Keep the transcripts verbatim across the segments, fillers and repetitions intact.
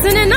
It's Eva.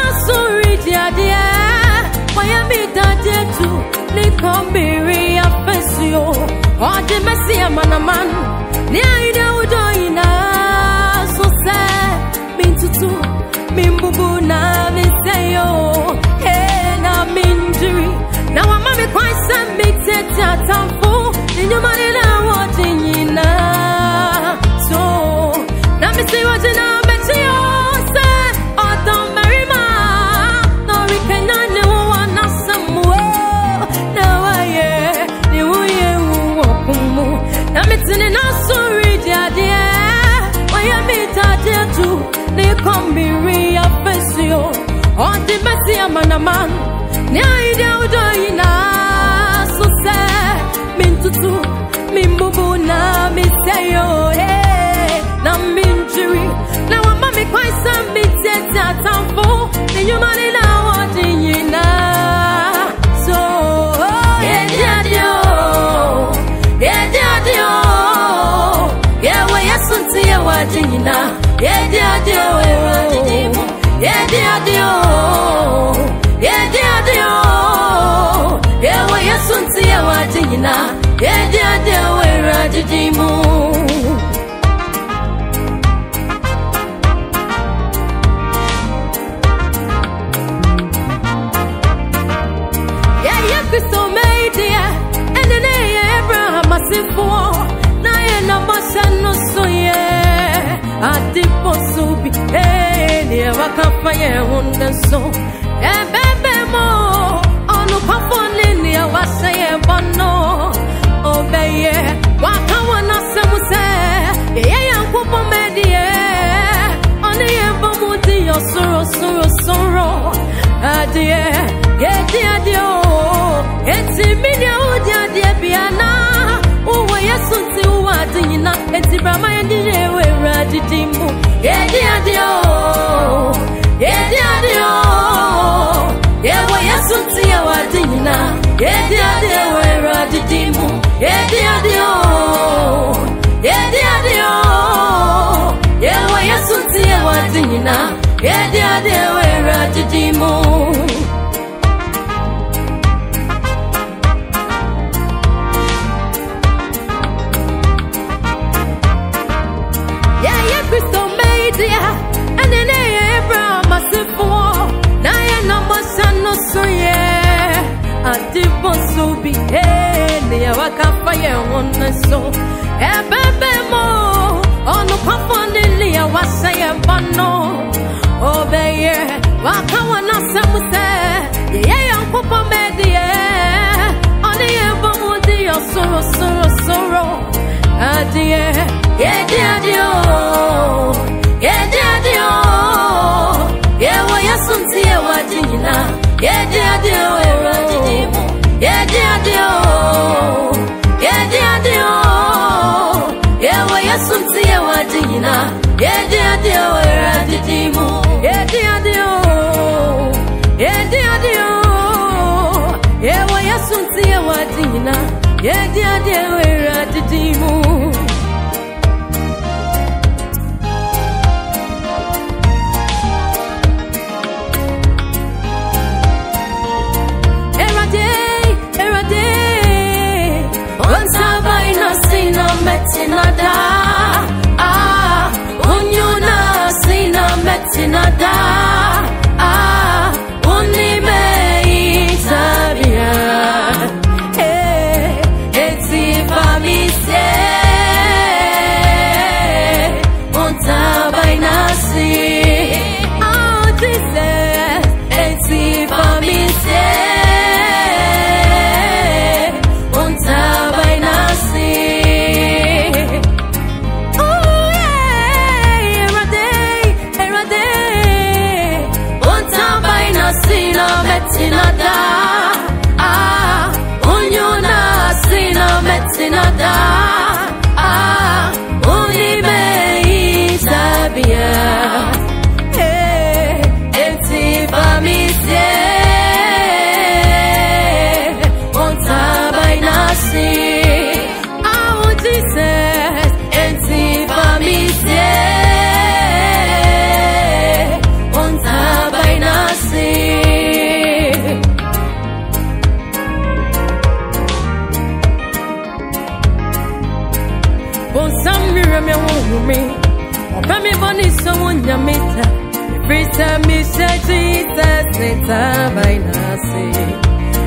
I miss her. Every time I miss her, Jesus, it's her by mercy.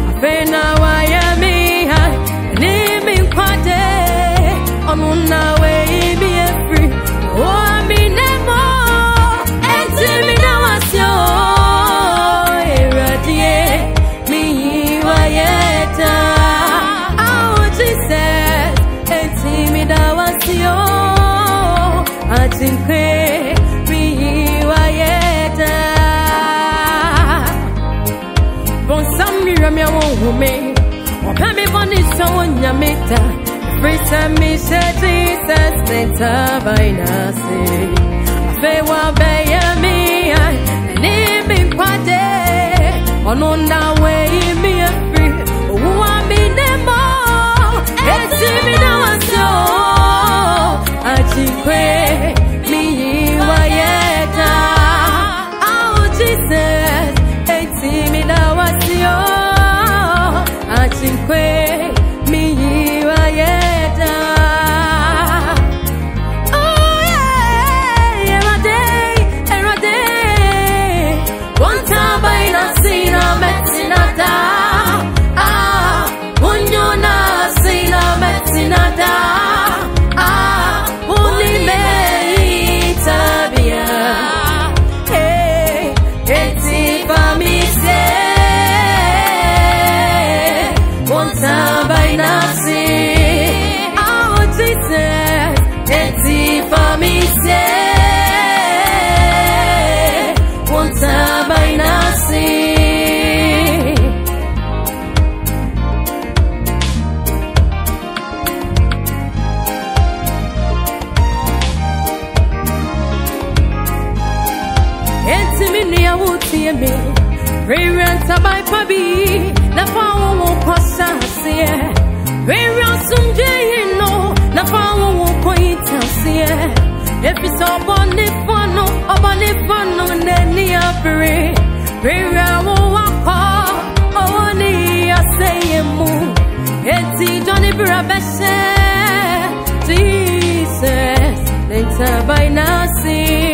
I feel now I am here, and I'm in quarter. I'm on my way, be free. Oh, I'm in a more, and to me now I see you. Irradiate me, you are yet. Oh, Jesus, and to me now I see you. I think we me, or can be born in someone you meet. Every time I say Jesus, it's a binary. I feel what they are me, I need me quite on on our way, me a free. Oh, I mean, them all. It's even our soul. I think me, you are yet. Oh, Jesus, it's even our soul. If it's all born if one, or born if one, and then the offering, where I will walk off, only I say a move. It's the Johnny Brabasset, Jesus, let's have I now see.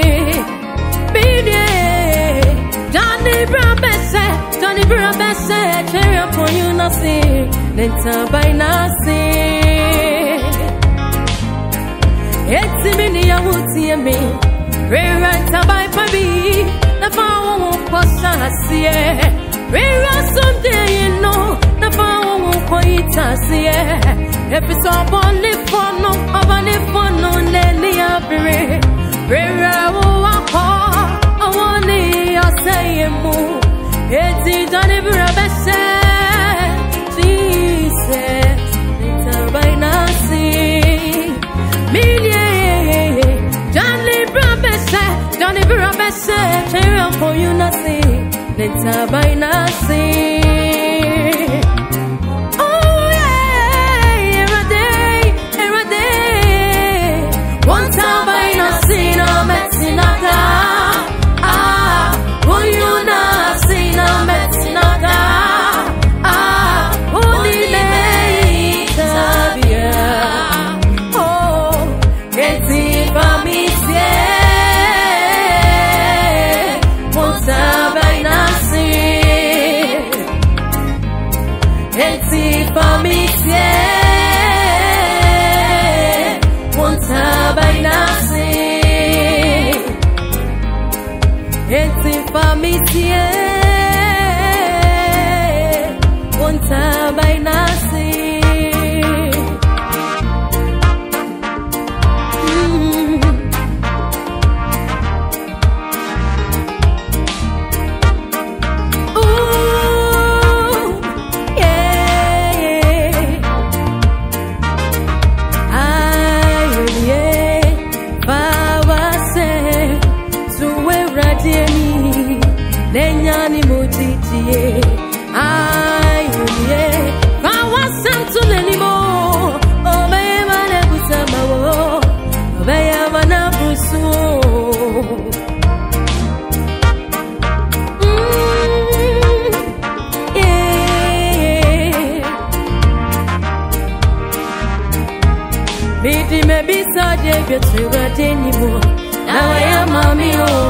Johnny Brabasset, Johnny Brabasset, cheer up for you, nothing, let's have I now see. It's me, me, I will see me. Rewrite a by for me. The power won't cost us, yeah. Rewrite someday, you know. The power won't cost us, yeah. If it's all only for no, only for no, then the happy. Rewrite will walk on. I want it, I say it more. It's it, don't even have a sense. Jesus, it's a by now, see. Million. Don't even have a set, cheer up for you, nothing. Let's have I nothing. Oh, yeah, every day, every day. One time I nothing, I'm messing up. Ah, oh, you nothing, I'm messing up. Ah, oh, the late Sabia. Oh, it's it for me. Baby, so deep, you're too bad anymore. Now I am mommy, oh.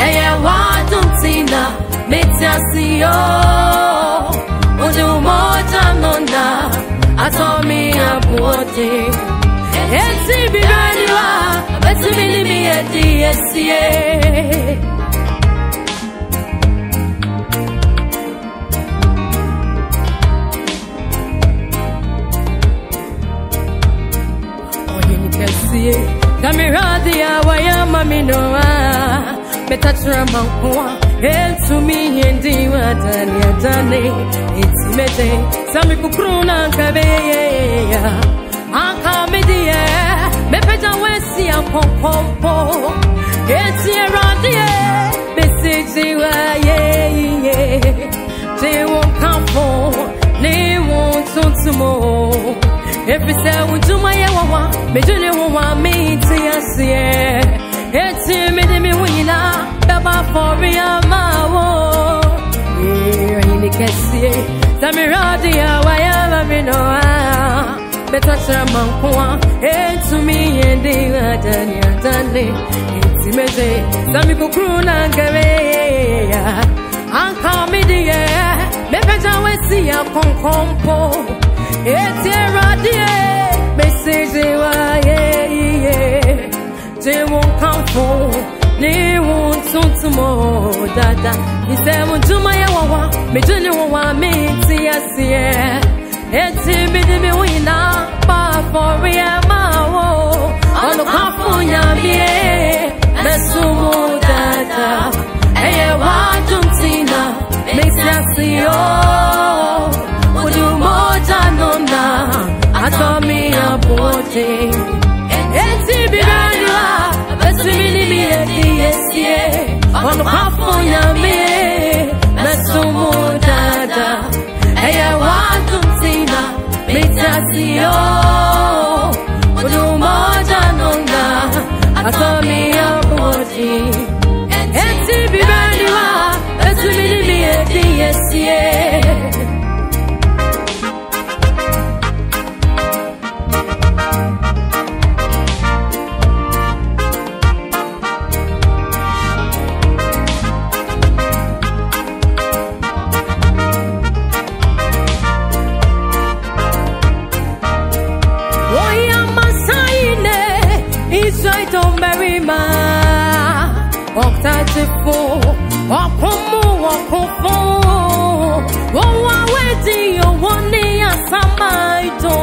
Ella watunzina metiasio Udu moja nona atomi abuote Eti bibeliwa Beti bilimi eti esie Kamiradia wayama minoa Metatra mankua Eltumi yendi watani atani Itimete Sami kukruna nkabeyeya Ankamidie Mepeta wesi ya mpompo Etie radie Besiji wa yeye Te wakampo Ni wontutumo Efisa ujuma ya wawa Medune wawa miti ya siye Eti midimi wina Beba fori ya mawo Iyo hini kesiye Tamiradi ya wayala minoa Betatra mankua Etumi yendi wadani adani Eti meze Tamikukruna ngereya Ankamidiye Mepeja wesi ya konkompo Eti radie Mesiji wa yeye Te wonkampo Ni wontutumo Dada Ise munduma ya wawa Miduni wawa miti ya siye Eti midimi wina Bafori ya mawo Anukampo nyamie Mesumu dada Eye wajumtina Miti ya siyo Atomi abote Eti biranwa Besumini mieti esie Wanukafu nyame Mesumu dada Eya watu mtina Mitasio Udumoja nonga Atomi abote Eti biranwa Besumini mieti esie Octatefo, okomo okofo, owa wedi owoni asamaito,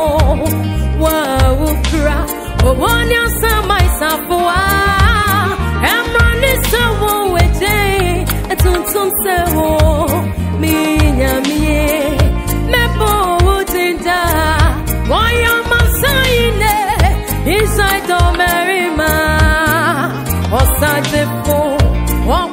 wa ukra, owoni asamaisafua, emrani sewo wedi, etuntun sewo, minyamie, mebo udinda, waya masaine, isaito merima, octatefo. What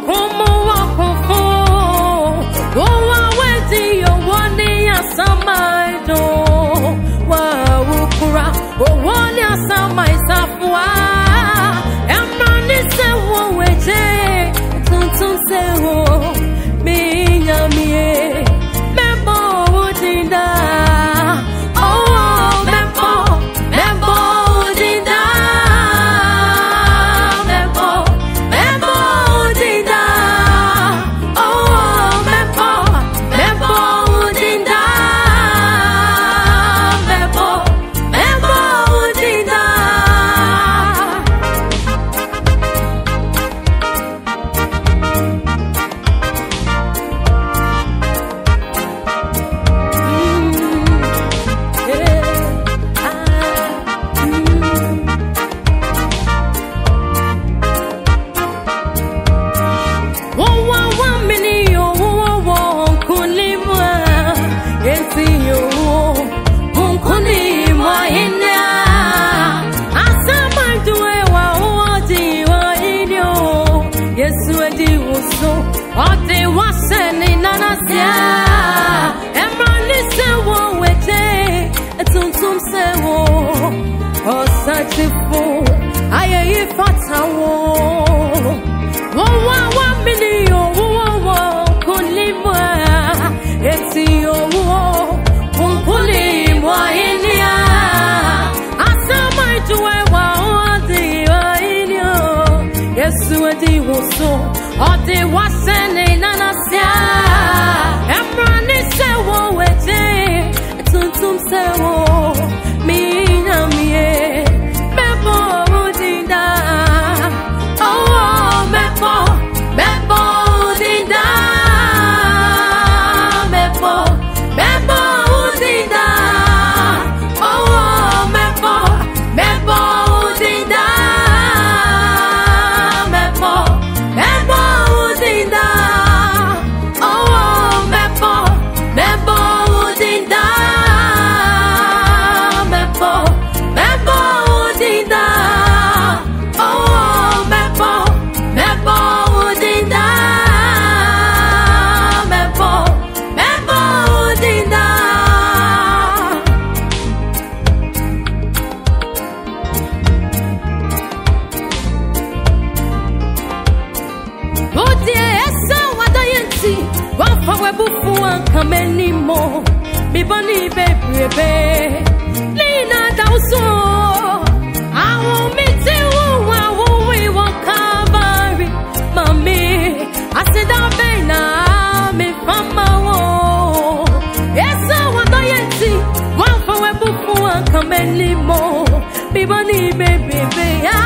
kufua kamenimo biboni bebebe lina dauso awo mitu awo we wakabari mami asida bena me famawo esa wadoyeti wafawe bufua kamenimo biboni bebebe ya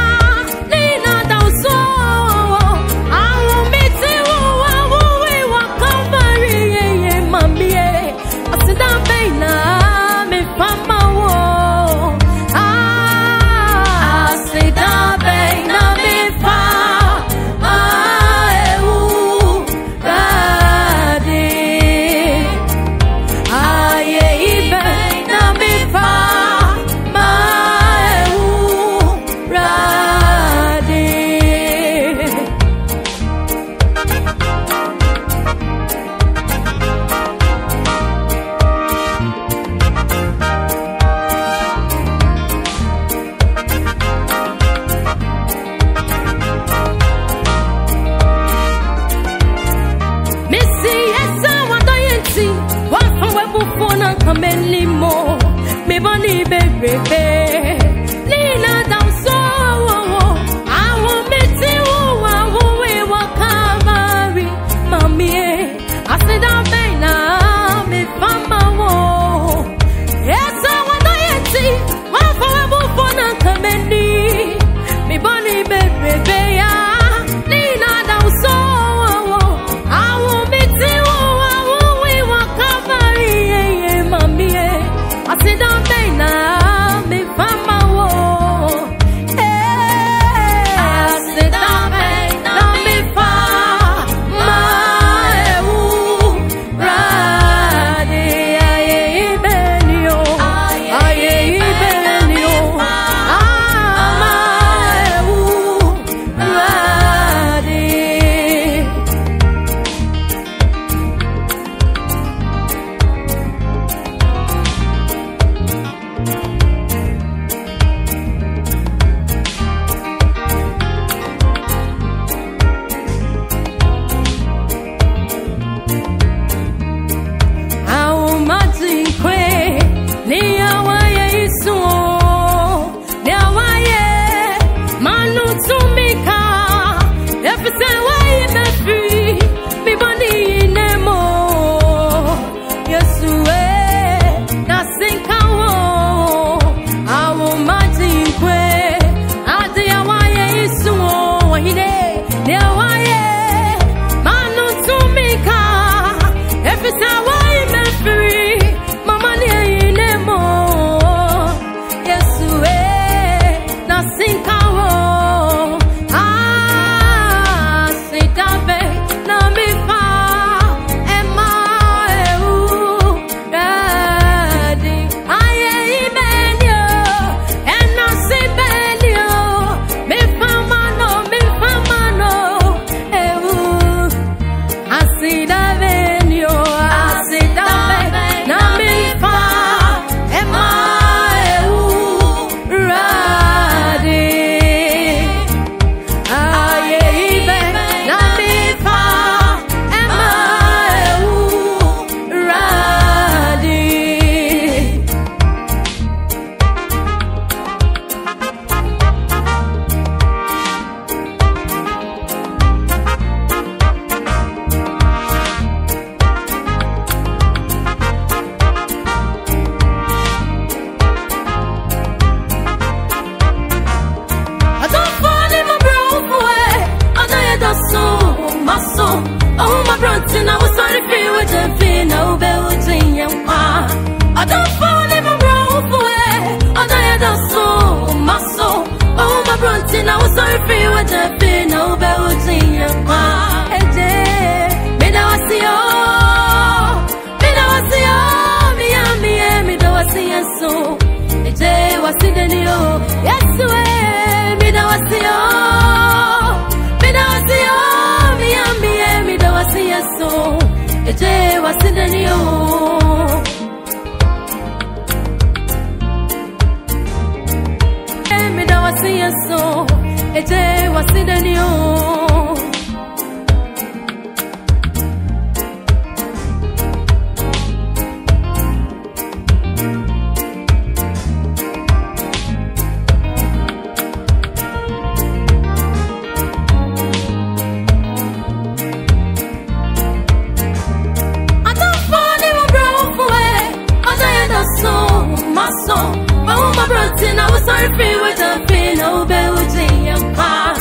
صرفي وتغفي نوبة وتلي مقع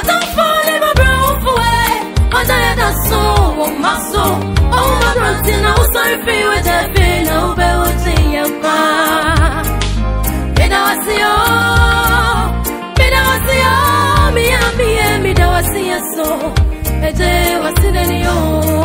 أطفالي مبروف وقضيت الصوم ومعصوم أو مدرسنا وصرفي وتغفي نوبة وتلي مقع بدا وسيوم بدا وسيوم يا ميامي دا وسي الصوم إجي وسينا اليوم.